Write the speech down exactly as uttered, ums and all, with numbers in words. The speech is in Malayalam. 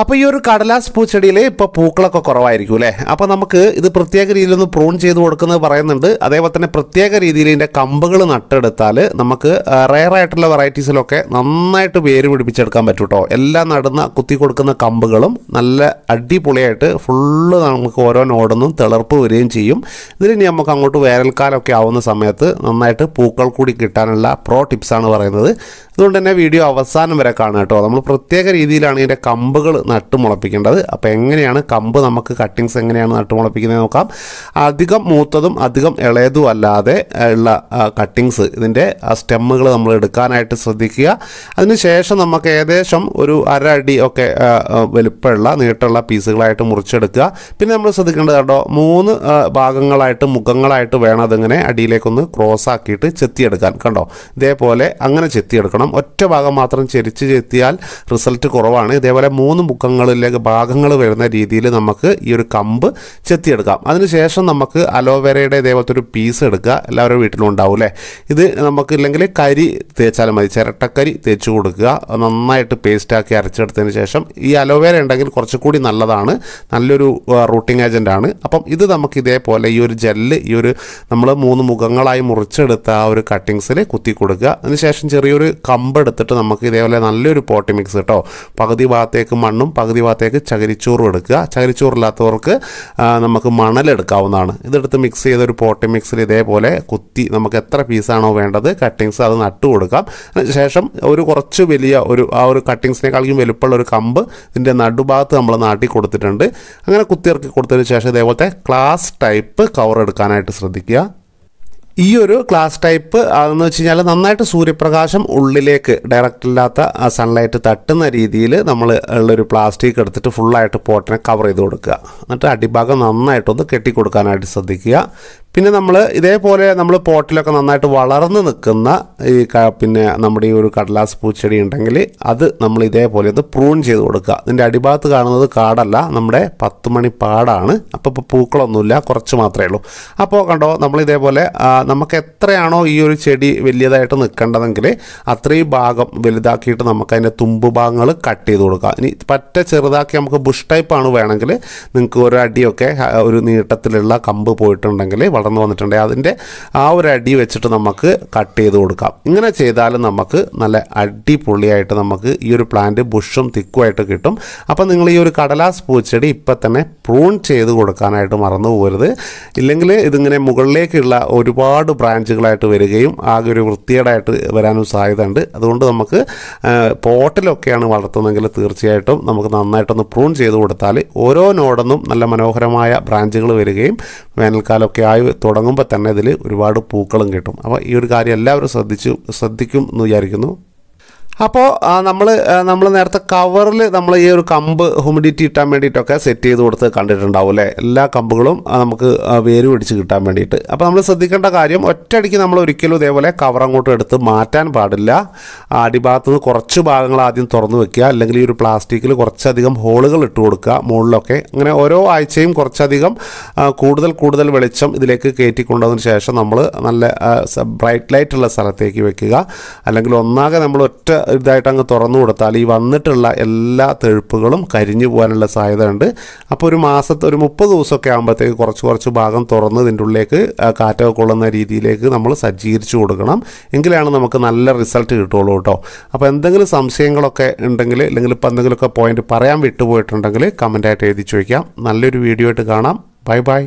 അപ്പോൾ ഈ ഒരു കടലാസ് പൂച്ചെടിയിൽ ഇപ്പോൾ പൂക്കളൊക്കെ കുറവായിരിക്കും അല്ലേ? അപ്പോൾ നമുക്ക് ഇത് പ്രത്യേക രീതിയിലൊന്ന് പ്രൂൺ ചെയ്ത് കൊടുക്കുന്നത് പറയുന്നുണ്ട്. അതേപോലെ തന്നെ പ്രത്യേക രീതിയിൽ ഇതിൻ്റെ കമ്പുകൾ നട്ടെടുത്താൽ നമുക്ക് റെയറായിട്ടുള്ള വെറൈറ്റീസിലൊക്കെ നന്നായിട്ട് വേര് പിടിപ്പിച്ചെടുക്കാൻ പറ്റും കേട്ടോ. എല്ലാം നടുന്ന കുത്തി കൊടുക്കുന്ന കമ്പുകളും നല്ല അടിപൊളിയായിട്ട് ഫുള്ള് നമുക്ക് ഓരോ നോടൊന്നും തിളർപ്പ് വരികയും ചെയ്യും. ഇതിന് നമുക്ക് അങ്ങോട്ട് വേനൽക്കാലമൊക്കെ ആവുന്ന സമയത്ത് നന്നായിട്ട് പൂക്കൾ കൂടി കിട്ടാനുള്ള പ്രോ ടിപ്സാണ് പറയുന്നത്. അതുകൊണ്ട് തന്നെ വീഡിയോ അവസാനം വരെ കാണാം കേട്ടോ. നമ്മൾ പ്രത്യേക രീതിയിലാണ് ഇതിൻ്റെ കമ്പുകൾ നട്ട് മുളപ്പിക്കേണ്ടത്. അപ്പോൾ എങ്ങനെയാണ് കമ്പ് നമുക്ക് കട്ടിങ്സ് എങ്ങനെയാണ് നട്ട് മുളപ്പിക്കുന്നത് നോക്കാം. അധികം മൂത്തതും അധികം ഇളയതും അല്ലാതെ ഉള്ള കട്ടിങ്സ് ഇതിൻ്റെ സ്റ്റെമ്മുകൾ നമ്മൾ എടുക്കാനായിട്ട് ശ്രദ്ധിക്കുക. അതിനുശേഷം നമുക്ക് ഏകദേശം ഒരു അര അടി ഒക്കെ വലുപ്പമുള്ള നീട്ടമുള്ള പീസുകളായിട്ട് മുറിച്ചെടുക്കുക. പിന്നെ നമ്മൾ ശ്രദ്ധിക്കേണ്ടത് കേട്ടോ, മൂന്ന് ഭാഗങ്ങളായിട്ട് മുഖങ്ങളായിട്ട് വേണം അതിങ്ങനെ അടിയിലേക്കൊന്ന് ക്രോസ് ആക്കിയിട്ട് ചെത്തിയെടുക്കാൻ. കണ്ടോ, ഇതേപോലെ അങ്ങനെ ചെത്തിയെടുക്കണം. ഒറ്റ ഭാഗം മാത്രം ചെരിച്ച് ചെത്തിയാൽ റിസൾട്ട് കുറവാണ്. ഇതേപോലെ മൂന്ന് മുഖങ്ങളിലേക്ക് ഭാഗങ്ങൾ വരുന്ന രീതിയിൽ നമുക്ക് ഈ ഒരു കമ്പ് ചെത്തിയെടുക്കാം. അതിനുശേഷം നമുക്ക് അലോവേരയുടെ ഇതേപോലത്തെ ഒരു പീസ് എടുക്കുക. എല്ലാവരും വീട്ടിലും ഉണ്ടാവും അല്ലേ? ഇത് നമുക്ക് ഇല്ലെങ്കിൽ കരി തേച്ചാലും മതി, ചിരട്ടക്കരി തേച്ച് കൊടുക്കുക. നന്നായിട്ട് പേസ്റ്റാക്കി അരച്ചെടുത്തതിന് ശേഷം ഈ അലോവേര ഉണ്ടെങ്കിൽ കുറച്ചുകൂടി നല്ലതാണ്, നല്ലൊരു റൂട്ടിംഗ് ഏജൻ്റാണ്. അപ്പം ഇത് നമുക്ക് ഇതേപോലെ ഈ ഒരു ജെല്ല് ഈ ഒരു നമ്മൾ മൂന്ന് മുഖങ്ങളായി മുറിച്ചെടുത്ത ആ ഒരു കട്ടിങ്സിൽ കുത്തി കൊടുക്കുക. അതിനുശേഷം ചെറിയൊരു കമ്പ് എടുത്തിട്ട് നമുക്ക് ഇതേപോലെ നല്ലൊരു പോട്ടി മിക്സ് കേട്ടോ, പകുതി ഭാഗത്തേക്ക് മണ്ണും പകുതി ഭാഗത്തേക്ക് ചകിരിച്ചോറും എടുക്കുക. ചകിരിച്ചോറില്ലാത്തവർക്ക് നമുക്ക് മണലെടുക്കാവുന്നതാണ്. ഇതെടുത്ത് മിക്സ് ചെയ്തൊരു പോട്ടി മിക്സിൽ ഇതേപോലെ കുത്തി നമുക്ക് എത്ര പീസാണോ വേണ്ടത് കട്ടിങ്സ് അത് നട്ടു കൊടുക്കാം. അതിനുശേഷം ഒരു കുറച്ച് വലിയ ഒരു ആ ഒരു കട്ടിങ്സിനേക്കാളും വലുപ്പമുള്ള ഒരു കമ്പ് ഇതിൻ്റെ നടുഭാഗത്ത് നമ്മൾ നാട്ടി കൊടുത്തിട്ടുണ്ട്. അങ്ങനെ കുത്തിയിറക്കി കൊടുത്തതിന് ശേഷം ഇതേപോലത്തെ ഗ്ലാസ് ടൈപ്പ് കവർ എടുക്കാനായിട്ട് ശ്രദ്ധിക്കുക. ഈ ഒരു ഗ്ലാസ് ടൈപ്പ് അതെന്ന് വെച്ച് കഴിഞ്ഞാൽ നന്നായിട്ട് സൂര്യപ്രകാശം ഉള്ളിലേക്ക് ഡയറക്റ്റ് ഇല്ലാത്ത സൺലൈറ്റ് തട്ടുന്ന രീതിയിൽ നമ്മൾ ഉള്ളൊരു പ്ലാസ്റ്റിക് എടുത്തിട്ട് ഫുള്ളായിട്ട് പോട്ടിനെ കവർ ചെയ്ത് കൊടുക്കുക. എന്നിട്ട് അടിഭാഗം നന്നായിട്ടൊന്ന് കെട്ടിക്കൊടുക്കാനായിട്ട് ശ്രദ്ധിക്കുക. പിന്നെ നമ്മൾ ഇതേപോലെ നമ്മൾ പോട്ടിലൊക്കെ നന്നായിട്ട് വളർന്ന് നിൽക്കുന്ന ഈ പിന്നെ നമ്മുടെ ഈ ഒരു കടലാസ് പൂച്ചെടി ഉണ്ടെങ്കിൽ അത് നമ്മൾ ഇതേപോലെ ഒന്ന് പ്രൂൺ ചെയ്ത് കൊടുക്കുക. ഇതിൻ്റെ അടിഭാഗത്ത് കാണുന്നത് കാടല്ല, നമ്മുടെ പത്ത് മണി പാടാണ്. അപ്പോൾ ഇപ്പോൾ പൂക്കളൊന്നുമില്ല, കുറച്ച് മാത്രമേ ഉള്ളൂ. അപ്പോൾ കണ്ടോ, നമ്മൾ ഇതേപോലെ നമുക്ക് എത്രയാണോ ഈ ഒരു ചെടി വലിയതായിട്ട് നിൽക്കേണ്ടതെങ്കിൽ അത്രയും ഭാഗം വലുതാക്കിയിട്ട് നമുക്ക് അതിൻ്റെ തുമ്പ് ഭാഗങ്ങൾ കട്ട് ചെയ്ത് കൊടുക്കുക. ഇനി പറ്റ ചെറുതാക്കി നമുക്ക് ബുഷ് ടൈപ്പാണ് വേണമെങ്കിൽ നിങ്ങൾക്ക് ഒരു അടിയൊക്കെ ഒരു നീട്ടത്തിലുള്ള കമ്പ് പോയിട്ടുണ്ടെങ്കിൽ വളർന്നു വന്നിട്ടുണ്ടെങ്കിൽ അതിൻ്റെ ആ ഒരു അടി വെച്ചിട്ട് നമുക്ക് കട്ട് ചെയ്ത് കൊടുക്കാം. ഇങ്ങനെ ചെയ്താലും നമുക്ക് നല്ല അടിപൊളിയായിട്ട് നമുക്ക് ഈ ഒരു പ്ലാന്റ് ബുഷും തിക്കുമായിട്ട് കിട്ടും. അപ്പം നിങ്ങൾ ഈ ഒരു കടലാസ് പൂച്ചെടി ഇപ്പം തന്നെ പ്രൂൺ ചെയ്ത് കൊടുക്കാനായിട്ട് മറന്നു പോകരുത്. ഇല്ലെങ്കിൽ ഇതിങ്ങനെ മുകളിലേക്കുള്ള ഒരുപാട് ബ്രാഞ്ചുകളായിട്ട് വരികയും ആകെ ഒരു വൃത്തികേടായിട്ട് വരാനും സാധ്യത ഉണ്ട്. അതുകൊണ്ട് നമുക്ക് പോട്ടിലൊക്കെയാണ് വളർത്തുന്നതെങ്കിൽ തീർച്ചയായിട്ടും നമുക്ക് നന്നായിട്ടൊന്ന് പ്രൂൺ ചെയ്ത് കൊടുത്താൽ ഓരോ നോടൊന്നും നല്ല മനോഹരമായ ബ്രാഞ്ചുകൾ വരികയും വേനൽക്കാലമൊക്കെ ആയി തുടങ്ങുമ്പോൾ തന്നെ ഇതിൽ ഒരുപാട് പൂക്കളും കിട്ടും. അപ്പോൾ ഈ ഒരു കാര്യം എല്ലാവരും ശ്രദ്ധിച്ചു ശ്രദ്ധിക്കും എന്ന് വിചാരിക്കുന്നു. അപ്പോൾ നമ്മൾ നമ്മൾ നേരത്തെ കവറിൽ നമ്മൾ ഈ ഒരു കമ്പ് ഹ്യൂമിഡിറ്റി കിട്ടാൻ വേണ്ടിയിട്ടൊക്കെ സെറ്റ് ചെയ്ത് കൊടുത്ത് കണ്ടിട്ടുണ്ടാവും അല്ലേ? എല്ലാ കമ്പുകളും നമുക്ക് വേര് പിടിച്ച് കിട്ടാൻ വേണ്ടിയിട്ട്. അപ്പോൾ നമ്മൾ ശ്രദ്ധിക്കേണ്ട കാര്യം, ഒറ്റയടിക്ക് നമ്മൾ ഒരിക്കലും ഇതേപോലെ കവർ അങ്ങോട്ട് എടുത്ത് മാറ്റാൻ പാടില്ല. അടിഭാഗത്ത് നിന്ന് കുറച്ച് ഭാഗങ്ങൾ ആദ്യം തുറന്നു വെക്കുക. അല്ലെങ്കിൽ ഈ ഒരു പ്ലാസ്റ്റിക്കിൽ കുറച്ചധികം ഹോളുകൾ ഇട്ട് കൊടുക്കുക മുകളിലൊക്കെ. അങ്ങനെ ഓരോ ആഴ്ചയും കുറച്ചധികം കൂടുതൽ കൂടുതൽ വെളിച്ചം ഇതിലേക്ക് കയറ്റിക്കൊണ്ടതിന് ശേഷം നമ്മൾ നല്ല ബ്രൈറ്റ് ലൈറ്റുള്ള സ്ഥലത്തേക്ക് വെക്കുക. അല്ലെങ്കിൽ ഒന്നാകെ നമ്മൾ ഒറ്റ ഇതായിട്ട് അങ്ങ് തുറന്നു കൊടുത്താൽ ഈ വന്നിട്ടുള്ള എല്ലാ തെഴുപ്പുകളും കരിഞ്ഞു പോകാനുള്ള സാധ്യത ഉണ്ട്. അപ്പോൾ ഒരു മാസത്തെ ഒരു മുപ്പത് ദിവസമൊക്കെ ആകുമ്പോഴത്തേക്ക് കുറച്ച് കുറച്ച് ഭാഗം തുറന്ന് ഇതിൻ്റെ ഉള്ളിലേക്ക് കാറ്റൊക്കെ കൊള്ളുന്ന രീതിയിലേക്ക് നമ്മൾ സജ്ജീകരിച്ചു കൊടുക്കണം. എങ്കിലാണ് നമുക്ക് നല്ല റിസൾട്ട് കിട്ടുള്ളൂ കേട്ടോ. അപ്പോൾ എന്തെങ്കിലും സംശയങ്ങളൊക്കെ ഉണ്ടെങ്കിൽ അല്ലെങ്കിൽ ഇപ്പോൾ എന്തെങ്കിലുമൊക്കെ പോയിന്റ് പറയാൻ വിട്ടുപോയിട്ടുണ്ടെങ്കിൽ കമൻറ്റായിട്ട് എഴുതി ചോദിക്കാം. നല്ലൊരു വീഡിയോ ആയിട്ട് കാണാം. Bye by.